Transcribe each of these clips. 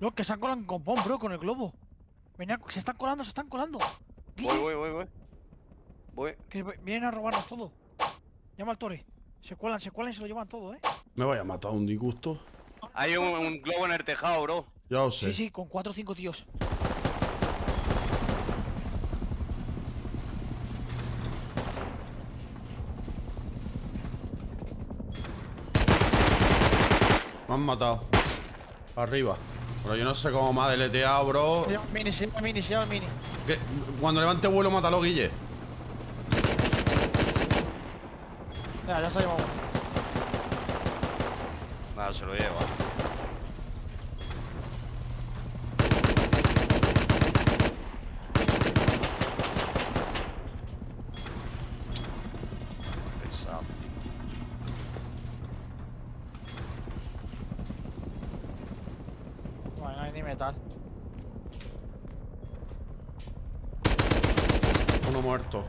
No, que se han colado en compón, bro, con el globo. Venía, se están colando, se están colando. Voy. Que vienen a robarnos todo. Llama al Tore. Se cuelan y se lo llevan todo, eh. Me vaya a matar un disgusto. Hay un globo en el tejado, bro. Ya lo sé. Sí, con 4 o 5 tíos. Me han matado. Arriba. Pero yo no sé cómo me ha deleteado, bro. Se llama mini. ¿Qué? Cuando levante vuelo, mátalo, Guille. Ya se ha llevado uno. Nada, se lo lleva. Pesado. Bueno, no hay ni metal. Uno muerto.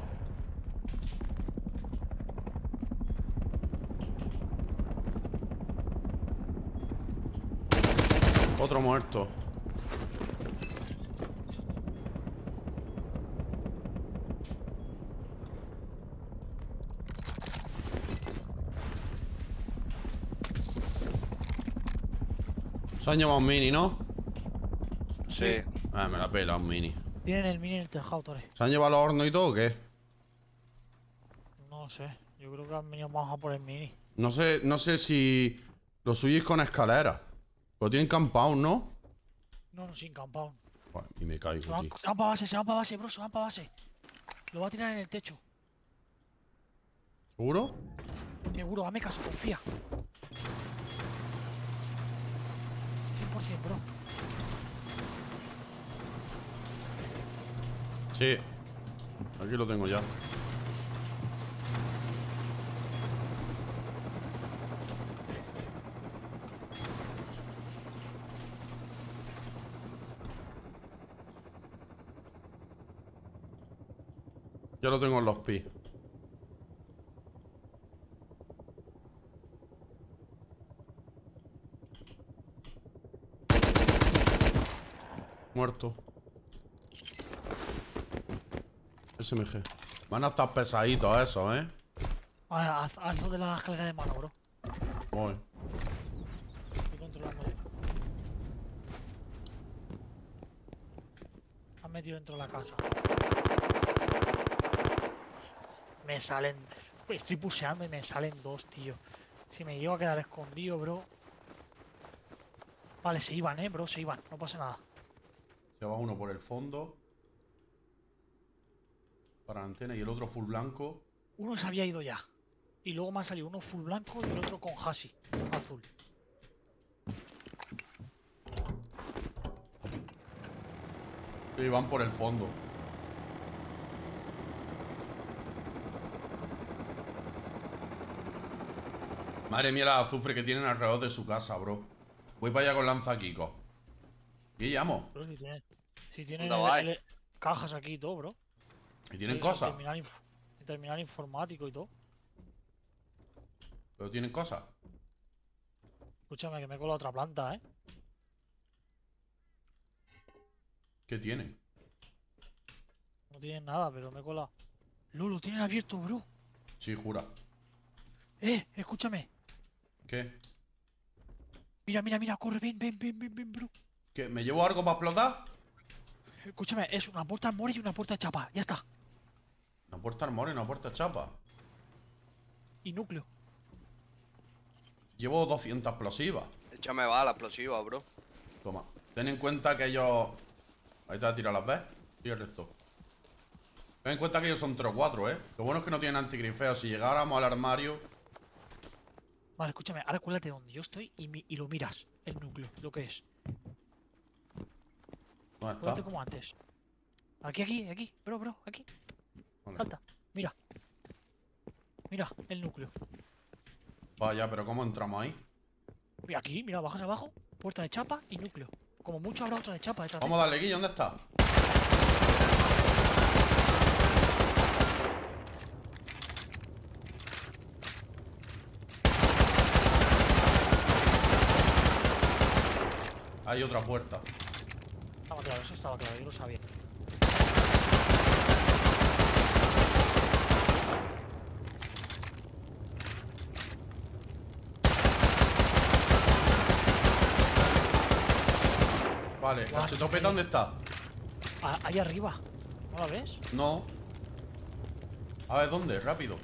Otro muerto. Se han llevado un mini, ¿no? Sí. Me la pela un mini. Tienen el mini en el tejado, Tore. ¿Se han llevado los hornos y todo o qué? No sé. Yo creo que han venido más a por el mini. No sé si lo subís con escalera. Lo tienen campado, ¿no? No, sin campado. Bueno, y me caigo, tío. Se van para base, bro, se van para base. Lo va a tirar en el techo. ¿Seguro? Seguro, dame caso, confía. 100%, bro. Sí. Aquí lo tengo ya. Ya lo tengo en los pies. Muerto. SMG. Van a estar pesaditos esos, ¿eh? Ahora, hazlo de la escalera de mano, bro. Voy. Estoy controlando. Han metido dentro de la casa. Me salen... Estoy puseando y me salen 2, tío. Si me llevo a quedar escondido, bro. Vale, se iban, bro, se iban. No pasa nada. Se va uno por el fondo. Para la antena y el otro full blanco. Uno se había ido ya. Y luego me ha salido uno full blanco y el otro con Hasi azul. Y van por el fondo. Madre mía, la azufre que tienen alrededor de su casa, bro. Voy para allá con lanza Kiko. ¿Qué llamo? Bro, si tienen cajas aquí y todo, bro. ¿Y tienen cosas? Terminal informático y todo. ¿Pero tienen cosas? Escúchame, que me colo a otra planta, ¿eh? ¿Qué tienen? No tienen nada, pero me cola. Lo tienen abierto, bro. Sí, jura. Escúchame. ¿Qué? Mira, corre, ven, bro. ¿Qué? ¿Me llevo algo para explotar? Escúchame, es una puerta armor y una puerta chapa, ya está. Una puerta armor y una puerta chapa. Y núcleo. Llevo 200 explosivas. Échame bala explosiva, bro. Toma, ten en cuenta que ellos... Ahí te voy a tirar las ves. Y el resto. Ten en cuenta que ellos son 3 o 4, eh. Lo bueno es que no tienen antigrifeo. Si llegáramos al armario... Vale, escúchame, ahora acuérdate donde yo estoy y lo miras, el núcleo, lo que es. ¿Dónde está? Cuéntate como antes. Aquí, bro, aquí. Vale. Salta, mira. Mira, el núcleo. Vaya, pero ¿cómo entramos ahí? Mira, aquí, mira, bajas abajo, puerta de chapa y núcleo. Como mucho habrá otra de chapa detrás. Vamos a darle, Guille, ¿dónde está? Hay otra puerta. Estaba claro, eso estaba claro, yo lo sabía. Vale, la chetopeta, ¿dónde está? Ahí arriba. ¿No la ves? No. A ver, ¿dónde? Rápido.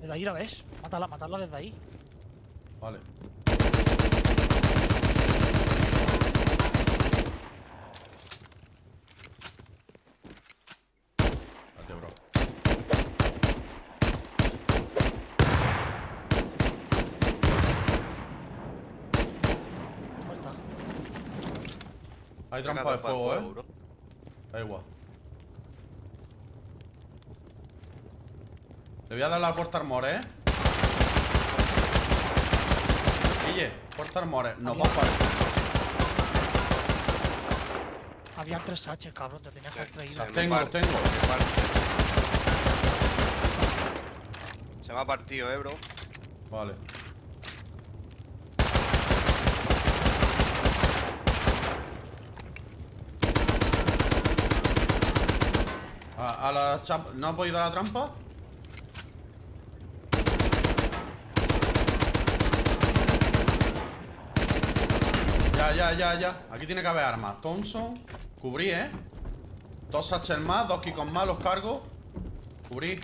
Desde ahí la ves. Mátala, mátala desde ahí. Vale. Date, bro. Muerta. Hay trampa de fuego, bro. Da igual. Le voy a dar la puerta armor, ¿eh? Guille, puerta armor, nos vamos para... Había 3 H, cabrón, te tenías que haber traído. Las tengo, las tengo. Se me ha partido, bro. Vale. A la champa... ¿No ha podido dar la trampa? Ya. Aquí tiene que haber armas. Thompson. Cubrí, ¿eh? 2 H más, 2 Kikos más, los cargo. Cubrí.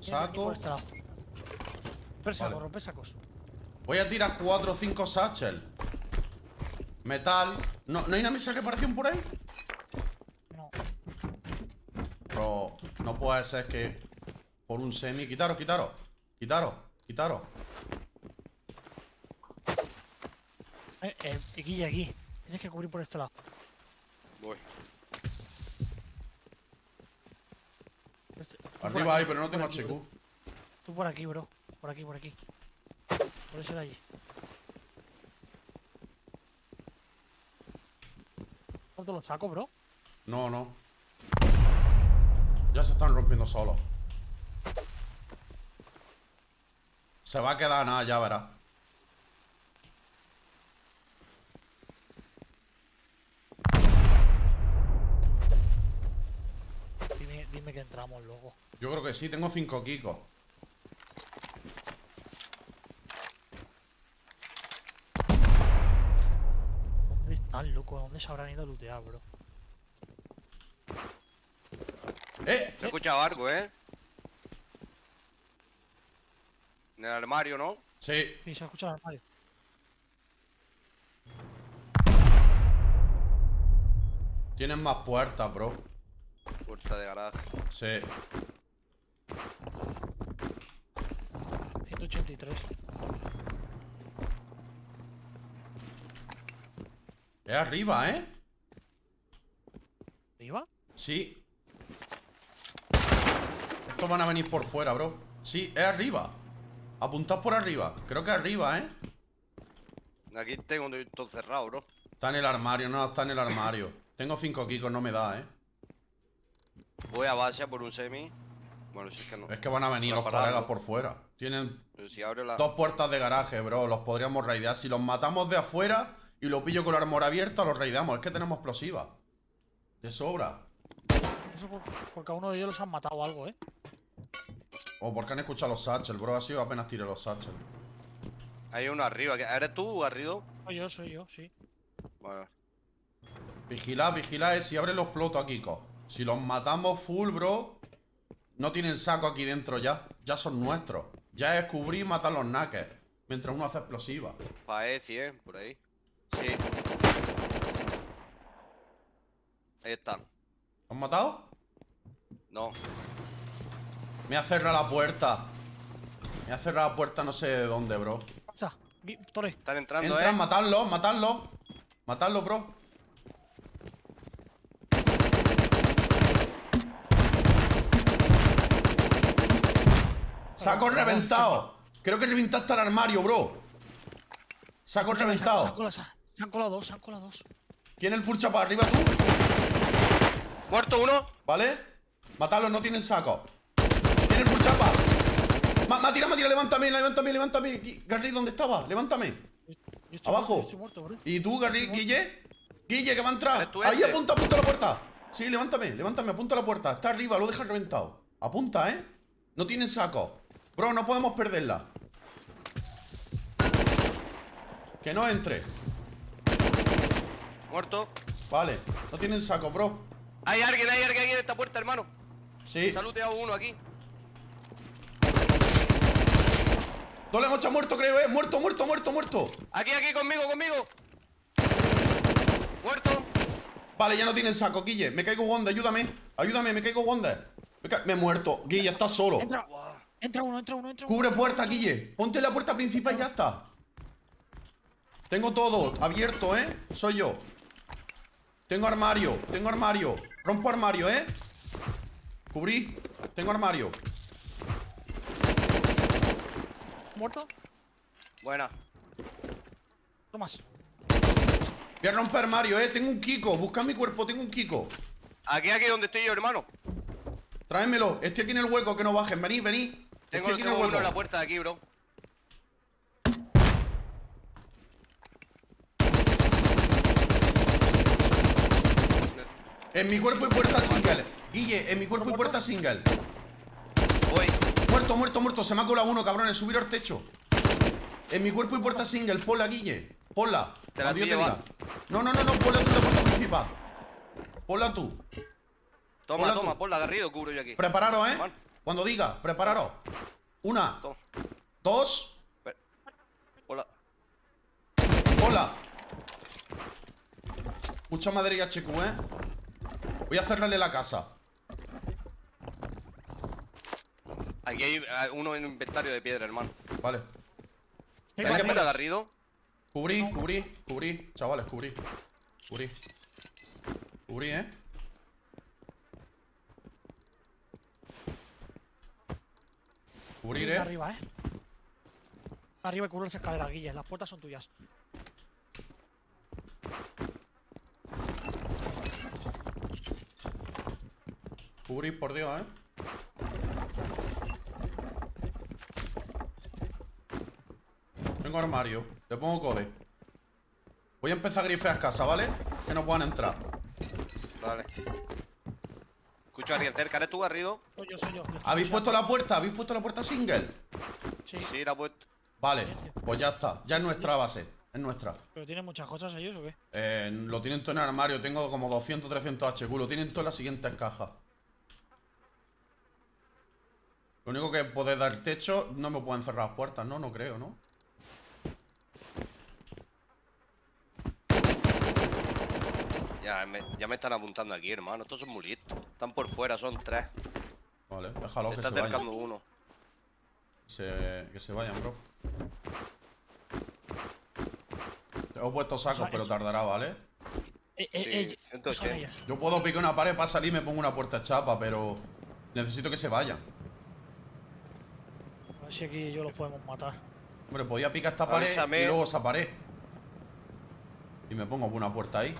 Saco. Rompe saco, vale. Rompe sacos. Voy a tirar 4 o 5 satchel. Metal. ¿No hay una misa que parecen por ahí? No. Pero no puede ser que... Por un semi... Quitaros. Guille, aquí. Tienes que cubrir por este lado. Voy. Arriba hay, pero no tengo HQ. Tú por aquí, bro. Por aquí. Por ese de allí. ¿No te lo saco, bro? No. Ya se están rompiendo solos. Se va a quedar nada, ya verás. Dime que entramos luego. Yo creo que sí, tengo 5 Kikos. ¿Dónde están, loco? ¿Dónde se habrán ido a lootear, bro? He escuchado algo, En el armario, ¿no? Sí. Sí, se ha escuchado en el armario. Tienen más puertas, bro. Puerta de garaje. Sí. 183. Es arriba, ¿eh? ¿Arriba? Sí. Estos van a venir por fuera, bro. Sí, es arriba. Apuntad por arriba. Creo que arriba, ¿eh? Aquí tengo todo cerrado, bro. Está en el armario, está en el armario. Tengo 5 Kikos, no me da, ¿eh? Voy a base por un semi. Bueno, si es que no. Es que van a venir los colegas por fuera. Tienen si abre la... 2 puertas de garaje, bro. Los podríamos raidear. Si los matamos de afuera y lo pillo con la armor abierta, los raideamos. Es que tenemos explosivas. De sobra. Eso porque a uno de ellos los han matado algo, O porque han escuchado los satchel, bro. Ha sido apenas tiré los satchel. Hay uno arriba. ¿Eres tú, Garrido? Soy yo, sí. Vale. Vigilad. Si abren los plotos aquí, Kiko. Si los matamos full, bro, no tienen saco aquí dentro ya. Ya son nuestros. Ya es cubrir y matar los knackers. Mientras uno hace explosivas. Paeci, por ahí. Sí. Ahí están. ¿Has matado? No. Me ha cerrado la puerta. No sé de dónde, bro. Están entrando. Entran, matadlos, bro. Saco reventado. Creo que reventaste el armario, bro. Saco reventado. Se han colado dos. ¿Quién el full chapa? ¿Arriba tú? Muerto uno. Vale. Matadlos, no tienen saco. Tiene el full chapa. Matira, levántame. Garry, ¿dónde estaba? Levántame. Abajo. Muerto, ¿y tú, Guille? Guille, que va a entrar. Ahí apunta, apunta a la puerta. Sí, levántame, levántame, apunta a la puerta. Está arriba, lo dejas reventado. Apunta, ¿eh? No tienen saco. Bro, no podemos perderla. Que no entre. Muerto. Vale, no tienen saco, bro. Hay alguien en esta puerta, hermano. Sí. Se ha looteado uno aquí. Doble mocha muerto, creo, ¿eh? Muerto, muerto, muerto, muerto. Aquí, aquí, conmigo, conmigo. Muerto. Vale, ya no tienen saco, Guille. Me caigo, Wanda, ayúdame. Ayúdame, me caigo, Wanda. Me he muerto. Guille, está solo. Entra, entra uno. Cubre puerta, Guille. Ponte la puerta principal y ya está. Tengo todo abierto, ¿eh? Soy yo. Tengo armario, tengo armario. Rompo armario, ¿eh? Cubrí. Tengo armario. ¿Muerto? Buena. Tomás. Voy a romper armario, ¿eh? Tengo un Kiko. Busca mi cuerpo, tengo un Kiko. Aquí, aquí donde estoy yo, hermano. Tráemelo. Estoy aquí en el hueco, que no bajen. Venid, venid. Tengo aquí en el hueco. En la puerta de aquí, bro. En mi cuerpo y puerta single. Guille, en mi cuerpo y puerta single. Voy. Muerto, muerto, muerto. Se me ha colado uno, cabrones. Subir al techo. En mi cuerpo y puerta single. Ponla, Guille. Ponla. Te la digo. No, no, no, no. Ponla tú en la puerta principal. Ponla tú. Toma, ponla, toma. Ponla, Garrido. Cubro yo aquí. Prepararos, ¿eh? Toma. Cuando diga, prepararos. Una. Toma. Dos. Ponla. Ponla. Mucha madre y HQ, ¿eh? Voy a cerrarle la casa. Aquí hay uno en inventario de piedra, hermano. Vale. ¿Tenéis que esperar, Garrido? Cubrí, cubrí, cubrí. Chavales, cubrí. Cubrí. Cubrí, ¿eh? Cubrir, ¿eh? Arriba, ¿eh? Arriba y cubro las escaleras, Guille. Las puertas son tuyas. Cubrir, por Dios, ¿eh? Tengo armario. Le pongo code. Voy a empezar a grifear casa, ¿vale? Que no puedan entrar. Vale. Escucho a alguien cerca. ¿Eres tú, Garrido? Soy yo. ¿Habéis puesto la puerta? ¿Habéis puesto la puerta single? Sí. Sí, la he puesto. Vale, pues ya está. Ya es nuestra base. Es nuestra. ¿Pero tienen muchas cosas ellos o qué? Lo tienen todo en el armario. Tengo como 200, 300 HQ. Lo tienen todo en las siguientes cajas. Lo único que podéis dar el techo, no me pueden cerrar las puertas, ¿no? No creo, ¿no? Ya me están apuntando aquí, hermano. Estos son muy listos. Están por fuera, son tres. Vale, déjalo que se vayan. Se está acercando uno. Que se vayan, bro. Te he puesto sacos, pero tardará, ¿vale? Sí, 180. Yo puedo picar una pared para salir y me pongo una puerta chapa, pero necesito que se vayan. Si aquí y yo los podemos matar. Hombre, podía picar esta pared y luego esa pared. Y me pongo una puerta ahí.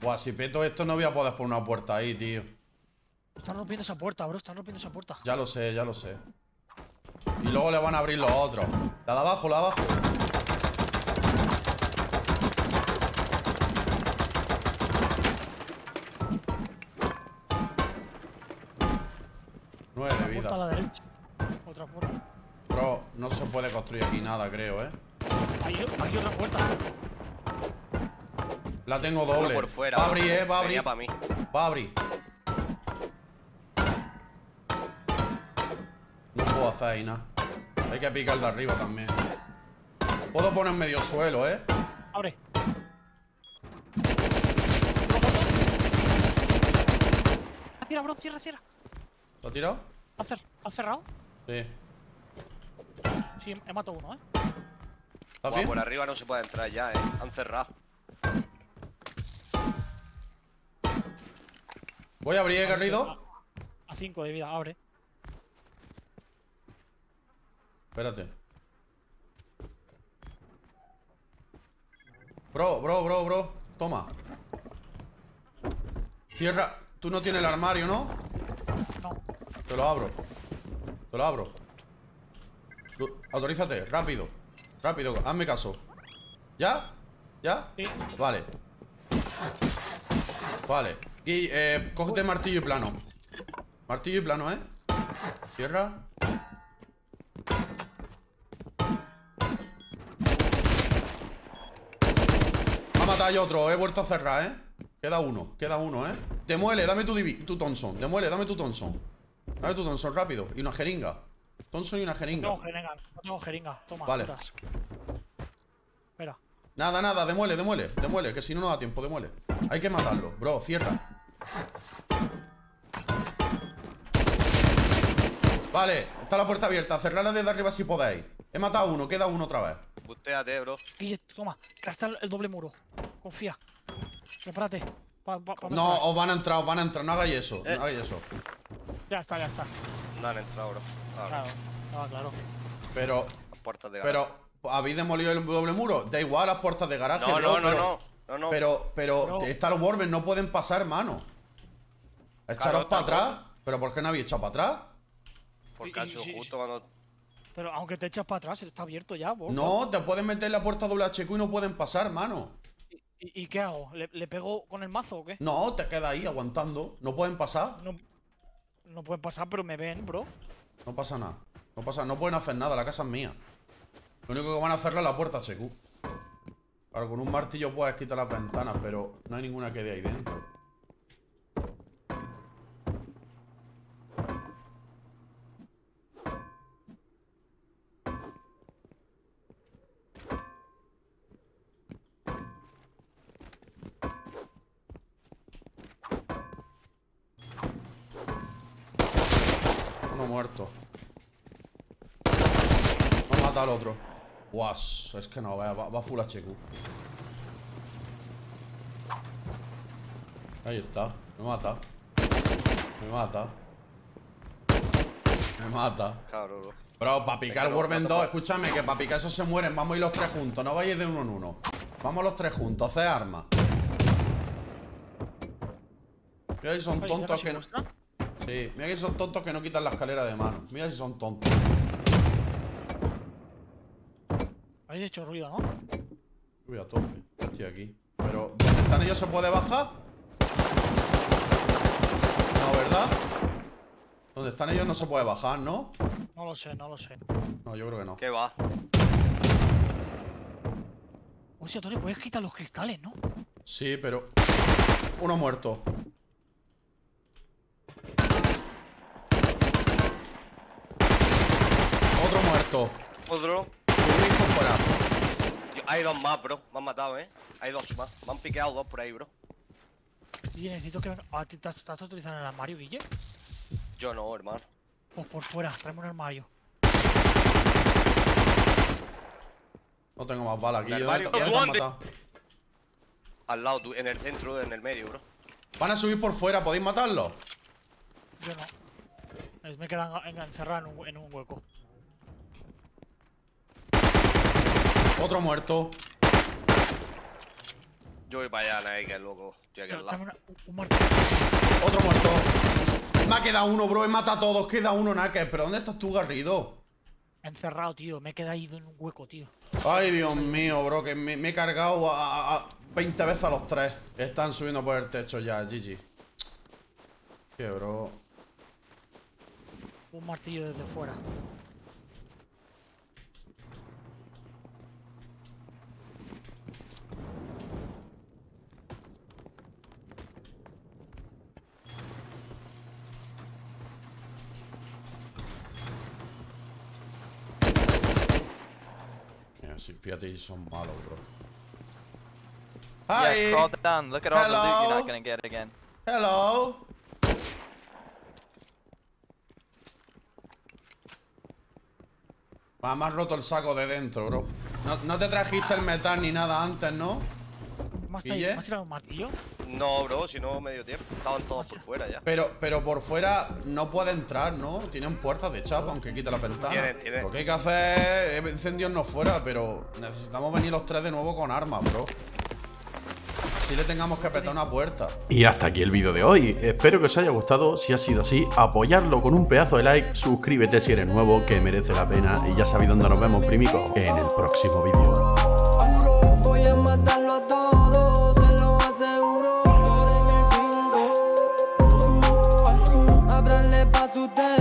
Buah, si peto esto no voy a poder poner una puerta ahí, tío. Están rompiendo esa puerta, bro, están rompiendo esa puerta. Ya lo sé, ya lo sé. Y luego le van a abrir los otros. La de abajo, la de abajo. Nueve vidas. Puerta a la derecha. Otra puerta. Bro, no se puede construir aquí nada, creo, ¿eh? Hay otra puerta. La tengo doble. Por fuera, va a abrir, ¿eh? Va a abrir. Mí. Va a abrir. Ahí, nah. Hay que picar de arriba también. Puedo poner medio suelo, ¿eh? Abre. ¿Ha tirado, bro? Cierra, cierra. ¿Lo ha tirado? ¿Ha cerrado? Sí. Sí, he matado uno, ¿eh? ¿Está bien? Por arriba no se puede entrar ya, ¿eh? Han cerrado. Voy a abrir, Garrido. A 5 de vida, abre. Espérate. Bro. Toma. Cierra. Tú no tienes el armario, ¿no? No. Te lo abro. Autorízate. Rápido. Hazme caso. ¿Ya? ¿Ya? Sí. Vale. Y cógete martillo y plano. ¿Eh? Cierra. Hay otro, he vuelto a cerrar, ¿eh? Queda uno, ¿eh? Te muele, dame tu Thompson. Dame tu Thompson, rápido. Y una jeringa. No tengo jeringa. Toma, vale. Putas. Espera. Nada, demuele. Que si no da tiempo, demuele. Hay que matarlo, bro, cierra. Vale, está la puerta abierta. Cerrarla desde arriba si podéis. He matado a uno, queda uno otra vez. Busteate, bro. Guille, toma, gastar el doble muro. Confía. Prepárate. No, os van a entrar. No hagáis eso. Ya está. No han entrado, bro. Claro. Pero. Las puertas de garaje. Pero, ¿habéis demolido el doble muro? Da igual las puertas de garaje. No. Pero Star Wars no pueden pasar, mano. Echaros para atrás. ¿Pero por qué no habéis echado para atrás? Porque ha hecho justo cuando. Pero aunque te echas para atrás, está abierto ya, vos. No, te pueden meter la puerta doble HQ y no pueden pasar, mano. ¿Y qué hago? ¿Le pego con el mazo o qué? No, te queda ahí aguantando. No pueden pasar. No pueden pasar, pero me ven, bro. No pasa nada. No pueden hacer nada, la casa es mía. Lo único que van a hacer es la puerta HQ. Claro, con un martillo puedes quitar las ventanas, pero no hay ninguna que dé ahí dentro. Muerto. Va a matar al otro. Guas, es que no, va full HQ. Ahí está, me mata. Cabrón, bro. Bro, para picar Warben 2, escúchame, que para picar eso se mueren. Vamos a ir los tres juntos, no vayáis de uno en uno. Vamos los tres juntos, haced armas. ¿Qué son tontos que no? Sí, mira que son tontos que no quitan la escalera de mano. Mira si son tontos. Habéis hecho ruido, ¿no? Uy, a tope. Yo estoy aquí. Pero, ¿dónde están ellos? ¿Se puede bajar? No, ¿verdad? ¿Dónde están ellos? No se puede bajar, ¿no? No lo sé. No, yo creo que no. ¿Qué va? Hostia, Tori, puedes quitar los cristales, ¿no? Sí, pero... Uno muerto. Otro. Tío, hay dos más, bro. Me han matado, Hay dos más. Me han piqueado dos por ahí, bro. Y necesito que... ¿Estás utilizando el armario, Guille? Yo no, hermano. Pues por fuera, tráeme un armario. No tengo más balas aquí. Al lado, en el centro, en el medio, bro. Van a subir por fuera, ¿podéis matarlo? Yo no. Me quedan encerrados en un hueco. Otro muerto. Yo voy para allá, que es loco. Estoy aquí al lado. Otro muerto. Me ha quedado uno, bro. He matado a todos. Queda uno, Nake. ¿Pero dónde estás tú, Garrido? Encerrado, tío. Me he quedado ahí en un hueco, tío. Ay, Dios mío, bro. Que me he cargado a 20 veces a los tres. Están subiendo por el techo ya, GG. Qué, bro. Un martillo desde fuera. Fíjate, son malos, bro. Hi. Yeah, crawl down. Look at all the loot you're not gonna get again. Hello. Ah, me has roto el saco de dentro, bro. No te trajiste el metal ni nada antes, ¿no? ¿Me has tirado un martillo? No, bro, si no medio tiempo. Estaban todos por fuera ya. Pero por fuera no puede entrar, ¿no? Tienen puertas de chapa, aunque quite la ventana. Tienen. Lo que hay que hacer es incendiarnos fuera, pero necesitamos venir los tres de nuevo con armas, bro. Si le tengamos que apretar una puerta. Y hasta aquí el vídeo de hoy. Espero que os haya gustado. Si ha sido así, apoyarlo con un pedazo de like. Suscríbete si eres nuevo, que merece la pena. Y ya sabéis dónde nos vemos, primico, en el próximo vídeo. Ábranle pa' su